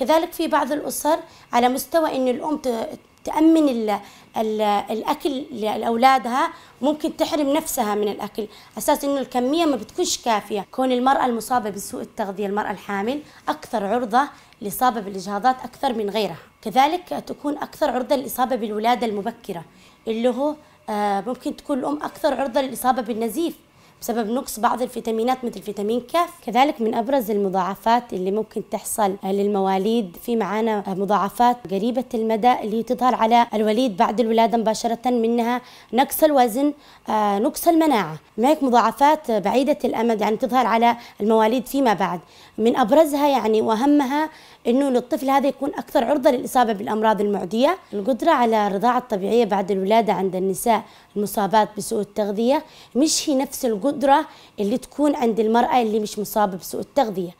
كذلك في بعض الأسر على مستوى أن الأم تأمن الأكل لأولادها، ممكن تحرم نفسها من الأكل أساس أنه الكمية ما بتكونش كافية. كون المرأة المصابة بسوء التغذية، المرأة الحامل أكثر عرضة لإصابة بالإجهاضات أكثر من غيرها. كذلك تكون أكثر عرضة لإصابة بالولادة المبكرة، اللي هو ممكن تكون الأم أكثر عرضة للإصابة بالنزيف بسبب نقص بعض الفيتامينات مثل فيتامين كاف. كذلك من أبرز المضاعفات اللي ممكن تحصل للمواليد، في معانا مضاعفات قريبة المدى اللي تظهر على الوليد بعد الولادة مباشرة، منها نقص الوزن، نقص المناعة. هناك مضاعفات بعيدة الأمد يعني تظهر على المواليد فيما بعد، من أبرزها يعني وأهمها إنه للطفل هذا يكون أكثر عرضة للإصابة بالأمراض المعدية. القدرة على الرضاعة الطبيعية بعد الولادة عند النساء المصابات بسوء التغذية مش هي نفس القدرة اللي تكون عند المرأة اللي مش مصابة بسوء التغذية.